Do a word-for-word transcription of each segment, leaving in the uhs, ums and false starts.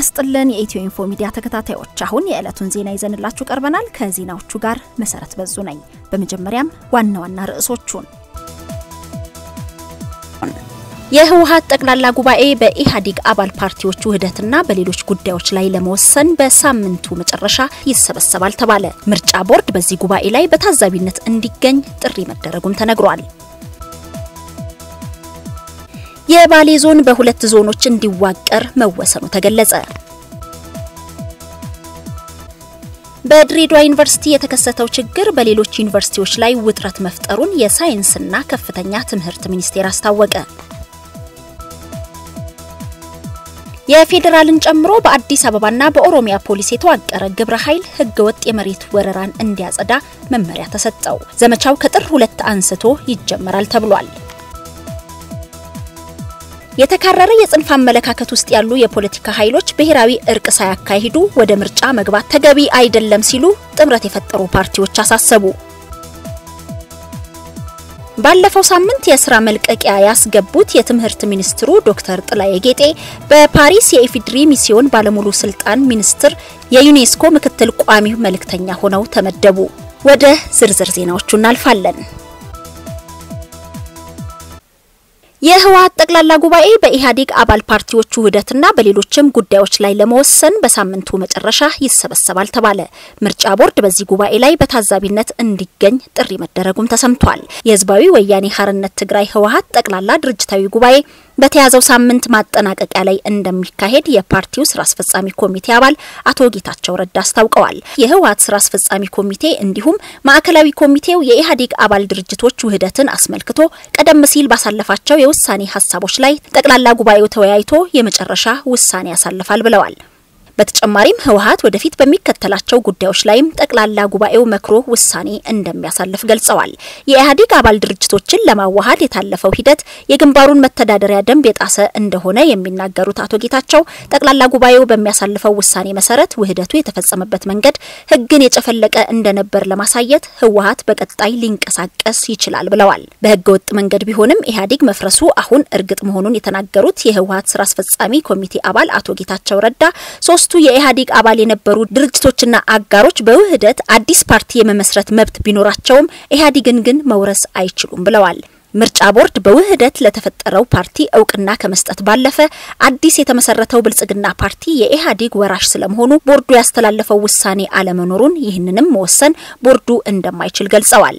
አስጥለን የኢትዮ ኢንፎ ሚዲያ ተከታታዮች አሁን የዕለቱን ዜና ይዘንላችሁ ቀርበናል ከዜናዎቹ ጋር መሰረት በዙ ነኝ በመጀመሪያም ዋና ዋና ርዕሶቹን የህወሓት ጠቅላላ ጉባኤ በኢሃዲግ አባል ፓርቲዎች ውህደትና በሌሎች ጉዳዮች ላይ ለመወሰን በሳምንቱ መጨረሻ ይሰበሰባል ተባለ ምርጫ ቦርድ በዚህ ጉባኤ ላይ በታዛቢነት እንዲገኝ ጥሪ መደረጉም ተነግሯል የባሌ ዞን በሁለት ዞኖች እንዲዋቀር መወሰኑ ተገለጸ። በድሬዳዋ ዩኒቨርሲቲ የተከሰተው ችግር በሌሎች ዩኒቨርሲቲዎች ላይ ውጥረት መፍጠሩን የሳይንስና ከፍተኛ ትምህርት ሚኒስቴር አስታወቀ። የፌደራልን ጨምሮ በአዲስ አበባና በኦሮሚያ ፖሊስ የተዋቀረ ግብረ ኃይል ህገወጥ የመሬት ወረራን እንዲያጸዳ መመሪያ ተሰጠው። ዘመቻው ከጥር ሁለት አንስቶ ይጀምራል ተብሏል። የተካረረ የጽንፍ አመለካከት ውስጥ ያሉ የፖለቲካ ኃይሎች በህራዊ እርቅ ሳይካሂዱ ወደ ምርጫ መግባት ተገቢ አይደለም ሲሉ ጥምረት የፈጠሩ ፓርቲዎች አሳሰቡ። ባለፈው ሳምንት የሥራ መልቀቂያ ያስገቡት የትምህርት ሚኒስትሩ ዶክተር ጥላዬ ጌጤ በፓሪስ የኢፊድሪ ሚስዮን ባለሙሉ ስልጣን ሚኒስትር የዩኔስኮ ምክትል ቋሚ መልእክተኛ ሆነው ተመደቡ። ወደ ዝርዝር ዜናዎቹ እናልፋለን። የህወሓት ጠቅላላ ጉባኤ በኢሃዲግ አባል ፓርቲዎች ውህደትና በሌሎችም ጉዳዮች ላይ ለመወሰን በሳምንቱ መጨረሻ ይሰበሰባል ተባለ። ምርጫ ቦርድ በዚህ ጉባኤ ላይ በታዛቢነት እንዲገኝ ጥሪ መደረጉም ተሰምቷል። የህዝባዊ ወያኔ ሓርነት ትግራይ ህወሓት ጠቅላላ ድርጅታዊ ጉባኤ በተያዘው ሳምንት ማጠናቀቂያ ላይ እንደሚካሄድ የፓርቲው ስራ አስፈጻሚ ኮሚቴ አባል አቶ ጌታቸው ረዳ አስታውቀዋል። የህወሓት ስራ አስፈጻሚ ኮሚቴ እንዲሁም ማዕከላዊ ኮሚቴው የኢሃዲግ አባል ድርጅቶች ውህደትን አስመልክቶ ቀደም ሲል ባሳለፋቸው ውሳኔ ሐሳቦች ላይ ጠቅላላ ጉባኤው ተወያይቶ የመጨረሻ ውሳኔ ያሳልፋል ብለዋል። በተጨማሪም ህወሓት ወደፊት በሚከተላቸው ጉዳዮች ላይም ጠቅላላ ጉባኤው መክሮ ውሳኔ እንደሚያሳልፍ ገልጸዋል። የኢሃዲግ አባል ድርጅቶችን ለማዋሃድ የታለፈው ሂደት የግንባሩን መተዳደሪያ ደንብ የጣሰ እንደሆነ የሚናገሩት አቶ ጌታቸው ጠቅላላ ጉባኤው በሚያሳልፈው ውሳኔ መሰረት ውህደቱ የተፈጸመበት መንገድ ህግን የጨፈለቀ እንደነበር ለማሳየት ህወሓት በቀጣይ ሊንቀሳቀስ ይችላል ብለዋል። በህገወጥ መንገድ ቢሆንም ኢሃዲግ መፍረሱ አሁን እርግጥ መሆኑን የተናገሩት የህወሓት ስራ አስፈጻሚ ኮሚቴ አባል አቶ ጌታቸው ረዳ ሶስቱ የኢሃዲግ አባል የነበሩ ድርጅቶችና አጋሮች በውህደት አዲስ ፓርቲ የመመስረት መብት ቢኖራቸውም ኢሃዲግን ግን መውረስ አይችሉም ብለዋል። ምርጫ ቦርድ በውህደት ለተፈጠረው ፓርቲ ዕውቅና ከመስጠት ባለፈ አዲስ የተመሰረተው ብልጽግና ፓርቲ የኢሃዲግ ወራሽ ስለመሆኑ ቦርዱ ያስተላለፈው ውሳኔ አለመኖሩን ይህንንም መወሰን ቦርዱ እንደማይችል ገልጸዋል።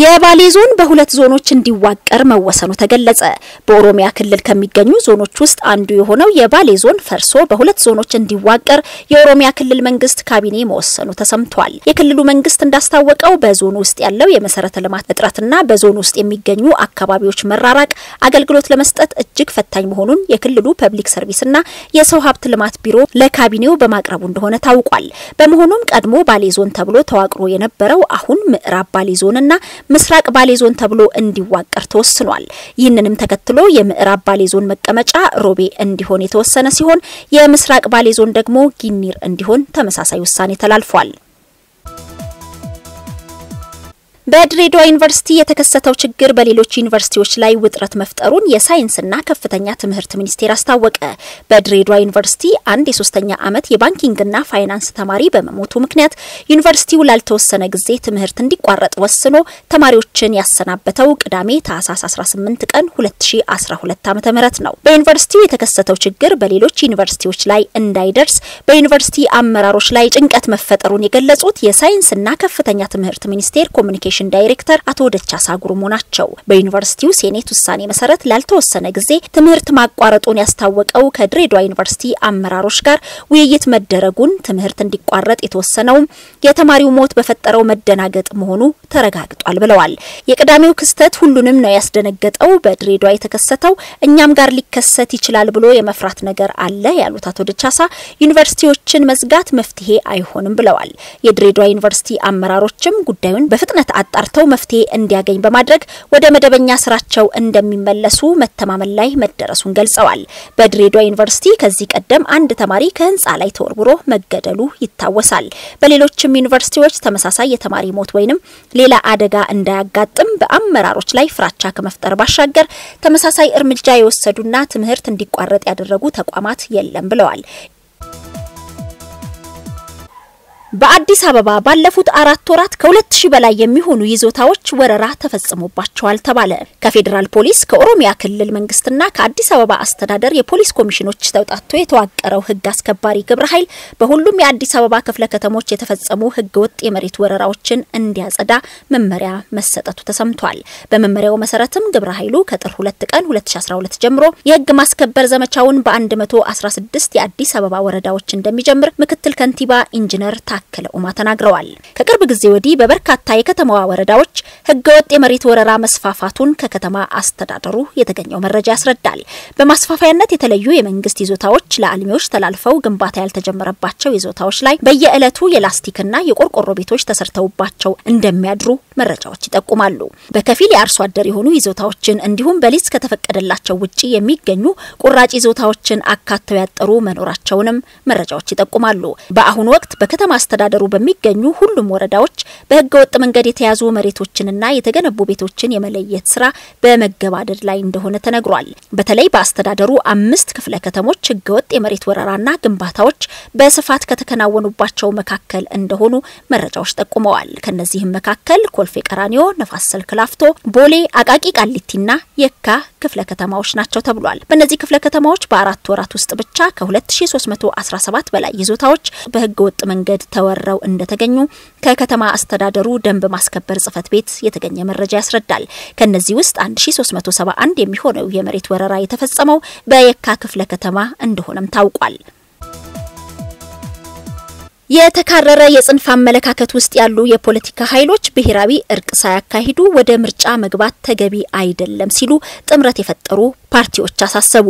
የባሌ ዞን በሁለት ዞኖች እንዲዋቀር መወሰኑ ተገለጸ። በኦሮሚያ ክልል ከሚገኙ ዞኖች ውስጥ አንዱ የሆነው የባሌ ዞን ፈርሶ በሁለት ዞኖች እንዲዋቀር የኦሮሚያ ክልል መንግስት ካቢኔ መወሰኑ ተሰምቷል። የክልሉ መንግስት እንዳስታወቀው በዞኑ ውስጥ ያለው የመሰረተ ልማት እጥረትና በዞኑ ውስጥ የሚገኙ አካባቢዎች መራራቅ አገልግሎት ለመስጠት እጅግ ፈታኝ መሆኑን የክልሉ ፐብሊክ ሰርቪስና የሰው ሀብት ልማት ቢሮ ለካቢኔው በማቅረቡ እንደሆነ ታውቋል። በመሆኑም ቀድሞ ባሌ ዞን ተብሎ ተዋቅሮ የነበረው አሁን ምዕራብ ባሌ ዞንና ምስራቅ ባሌ ዞን ተብሎ እንዲዋቀር ተወስኗል። ይህንንም ተከትሎ የምዕራብ ባሌ ዞን መቀመጫ ሮቤ እንዲሆን የተወሰነ ሲሆን የምስራቅ ባሌ ዞን ደግሞ ጊኒር እንዲሆን ተመሳሳይ ውሳኔ ተላልፏል። በድሬዳዋ ዩኒቨርሲቲ የተከሰተው ችግር በሌሎች ዩኒቨርሲቲዎች ላይ ውጥረት መፍጠሩን የሳይንስና ከፍተኛ ትምህርት ሚኒስቴር አስታወቀ። በድሬዳዋ ዩኒቨርሲቲ አንድ የሶስተኛ ዓመት የባንኪንግና ፋይናንስ ተማሪ በመሞቱ ምክንያት ዩኒቨርሲቲው ላልተወሰነ ጊዜ ትምህርት እንዲቋረጥ ወስኖ ተማሪዎችን ያሰናበተው ቅዳሜ ታህሳስ አስራ ስምንት ቀን ሁለት ሺህ አስራ ሁለት ዓ.ም ነው። በዩኒቨርሲቲው የተከሰተው ችግር በሌሎች ዩኒቨርሲቲዎች ላይ እንዳይደርስ በዩኒቨርሲቲ አመራሮች ላይ ጭንቀት መፈጠሩን የገለጹት የሳይንስና ከፍተኛ ትምህርት ሚኒስቴር ኮሚኒኬሽን ኮሚኒኬሽን ዳይሬክተር አቶ ደቻሳ ጉርሙ ናቸው በዩኒቨርሲቲው ሴኔት ውሳኔ መሰረት ላልተወሰነ ጊዜ ትምህርት ማቋረጡን ያስታወቀው ከድሬዳዋ ዩኒቨርሲቲ አመራሮች ጋር ውይይት መደረጉን ትምህርት እንዲቋረጥ የተወሰነው የተማሪው ሞት በፈጠረው መደናገጥ መሆኑ ተረጋግጧል ብለዋል የቀዳሚው ክስተት ሁሉንም ነው ያስደነገጠው በድሬዳዋ የተከሰተው እኛም ጋር ሊከሰት ይችላል ብሎ የመፍራት ነገር አለ ያሉት አቶ ደቻሳ ዩኒቨርሲቲዎችን መዝጋት መፍትሄ አይሆንም ብለዋል የድሬዳዋ ዩኒቨርሲቲ አመራሮችም ጉዳዩን በፍጥነት አጣርተው መፍትሄ እንዲያገኝ በማድረግ ወደ መደበኛ ስራቸው እንደሚመለሱ መተማመን ላይ መደረሱን ገልጸዋል በድሬዳዋ ዩኒቨርሲቲ ከዚህ ቀደም አንድ ተማሪ ከህንጻ ላይ ተወርብሮ መገደሉ ይታወሳል በሌሎችም ዩኒቨርሲቲዎች ተመሳሳይ የተማሪ ሞት ወይንም ሌላ አደጋ እንዳያጋጥም በአመራሮች ላይ ፍራቻ ከመፍጠር ባሻገር ተመሳሳይ እርምጃ የወሰዱና ትምህርት እንዲቋረጥ ያደረጉ ተቋማት የለም ብለዋል በአዲስ አበባ ባለፉት አራት ወራት ከ2000 በላይ የሚሆኑ ይዞታዎች ወረራ ተፈጽሞባቸዋል ተባለ። ከፌደራል ፖሊስ ከኦሮሚያ ክልል መንግስትና ከአዲስ አበባ አስተዳደር የፖሊስ ኮሚሽኖች ተውጣጥቶ የተዋቀረው ህግ አስከባሪ ግብረ ኃይል በሁሉም የአዲስ አበባ ክፍለ ከተሞች የተፈጸሙ ህገወጥ የመሬት ወረራዎችን እንዲያጸዳ መመሪያ መሰጠቱ ተሰምቷል። በመመሪያው መሰረትም ግብረ ኃይሉ ከጥር ሁለት ቀን ሁለት ሺህ አስራ ሁለት ጀምሮ የህግ ማስከበር ዘመቻውን በ116 የአዲስ አበባ ወረዳዎች እንደሚጀምር ምክትል ከንቲባ ኢንጂነር ከለኡማ ተናግረዋል ከቅርብ ጊዜ ወዲህ በበርካታ የከተማዋ ወረዳዎች ህገወጥ የመሬት ወረራ መስፋፋቱን ከከተማ አስተዳደሩ የተገኘው መረጃ ያስረዳል በማስፋፋያነት የተለዩ የመንግስት ይዞታዎች ለአልሚዎች ተላልፈው ግንባታ ያልተጀመረባቸው ይዞታዎች ላይ በየዕለቱ የላስቲክና የቆርቆሮ ቤቶች ተሰርተውባቸው እንደሚያድሩ መረጃዎች ይጠቁማሉ በከፊል ያርሶ አደር የሆኑ ይዞታዎችን እንዲሁም በሊዝ ከተፈቀደላቸው ውጪ የሚገኙ ቁራጭ ይዞታዎችን አካተው ያጠሩ መኖራቸውንም መረጃዎች ይጠቁማሉ በአሁን ወቅት በከተማ አስተዳደሩ በሚገኙ ሁሉም ወረዳዎች በህገወጥ መንገድ የተያዙ መሬቶችንና የተገነቡ ቤቶችን የመለየት ስራ በመገባደድ ላይ እንደሆነ ተነግሯል። በተለይ በአስተዳደሩ አምስት ክፍለ ከተሞች ህገወጥ የመሬት ወረራና ግንባታዎች በስፋት ከተከናወኑባቸው መካከል እንደሆኑ መረጃዎች ጠቁመዋል። ከነዚህም መካከል ኮልፌ ቀራኒዮ፣ ነፋስ ስልክ ላፍቶ፣ ቦሌ፣ አቃቂ ቃሊቲና የካ ክፍለ ከተማዎች ናቸው ተብሏል። በእነዚህ ክፍለ ከተማዎች በአራት ወራት ውስጥ ብቻ ከ2317 በላይ ይዞታዎች በህገወጥ መንገድ ተወረው እንደተገኙ ከከተማ አስተዳደሩ ደንብ ማስከበር ጽፈት ቤት የተገኘ መረጃ ያስረዳል። ከነዚህ ውስጥ አንድ ሺህ ሶስት መቶ ሰባ አንድ የሚሆነው የመሬት ወረራ የተፈጸመው በየካ ክፍለ ከተማ እንደሆነም ታውቋል። የተካረረ የጽንፍ አመለካከት ውስጥ ያሉ የፖለቲካ ኃይሎች ብሔራዊ እርቅ ሳይካሂዱ ወደ ምርጫ መግባት ተገቢ አይደለም ሲሉ ጥምረት የፈጠሩ ፓርቲዎች አሳሰቡ።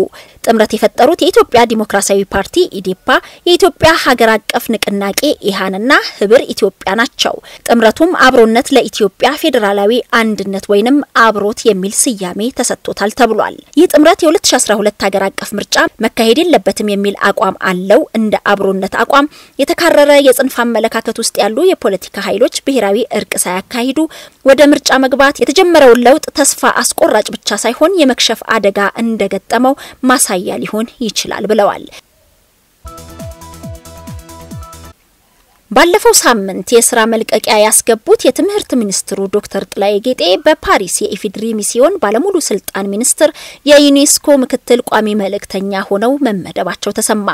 ጥምረት የፈጠሩት የኢትዮጵያ ዲሞክራሲያዊ ፓርቲ ኢዴፓ፣ የኢትዮጵያ ሀገር አቀፍ ንቅናቄ ኢሃንና ህብር ኢትዮጵያ ናቸው። ጥምረቱም አብሮነት ለኢትዮጵያ ፌደራላዊ አንድነት ወይንም አብሮት የሚል ስያሜ ተሰጥቶታል ተብሏል። ይህ ጥምረት የ2012 ሀገር አቀፍ ምርጫ መካሄድ የለበትም የሚል አቋም አለው። እንደ አብሮነት አቋም የተካረረ የጽንፍ አመለካከት ውስጥ ያሉ የፖለቲካ ኃይሎች ብሔራዊ እርቅ ሳይካሂዱ ወደ ምርጫ መግባት የተጀመረው ለውጥ ተስፋ አስቆራጭ ብቻ ሳይሆን የመክሸፍ አደጋ እንደገጠመው ማሳያ ሊሆን ይችላል ብለዋል። ባለፈው ሳምንት የሥራ መልቀቂያ ያስገቡት የትምህርት ሚኒስትሩ ዶክተር ጥላዬ ጌጤ በፓሪስ የኢፌድሪ ሚስዮን ባለሙሉ ስልጣን ሚኒስትር የዩኔስኮ ምክትል ቋሚ መልእክተኛ ሆነው መመደባቸው ተሰማ።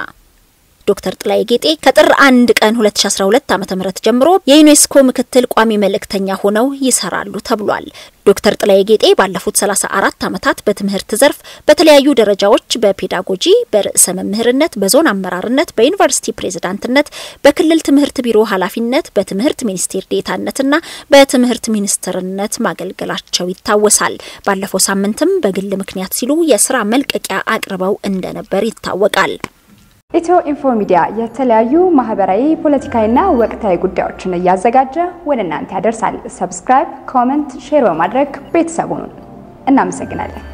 ዶክተር ጥላዬ ጌጤ ከጥር አንድ ቀን ሁለት ሺህ አስራ ሁለት ዓ.ም ጀምሮ የዩኔስኮ ምክትል ቋሚ መልእክተኛ ሆነው ይሰራሉ ተብሏል። ዶክተር ጥላዬ ጌጤ ባለፉት ሰላሳ አራት ዓመታት በትምህርት ዘርፍ በተለያዩ ደረጃዎች በፔዳጎጂ፣ በርዕሰ መምህርነት፣ በዞን አመራርነት፣ በዩኒቨርሲቲ ፕሬዝዳንትነት፣ በክልል ትምህርት ቢሮ ኃላፊነት፣ በትምህርት ሚኒስቴር ዴታነትና በትምህርት ሚኒስትርነት ማገልገላቸው ይታወሳል። ባለፈው ሳምንትም በግል ምክንያት ሲሉ የሥራ መልቀቂያ አቅርበው እንደነበር ይታወቃል። ኢትዮ ኢንፎ ሚዲያ የተለያዩ ማህበራዊ ፖለቲካዊና ወቅታዊ ጉዳዮችን እያዘጋጀ ወደ እናንተ ያደርሳል። ሰብስክራይብ፣ ኮሜንት፣ ሼር በማድረግ ቤተሰቡን እናመሰግናለን።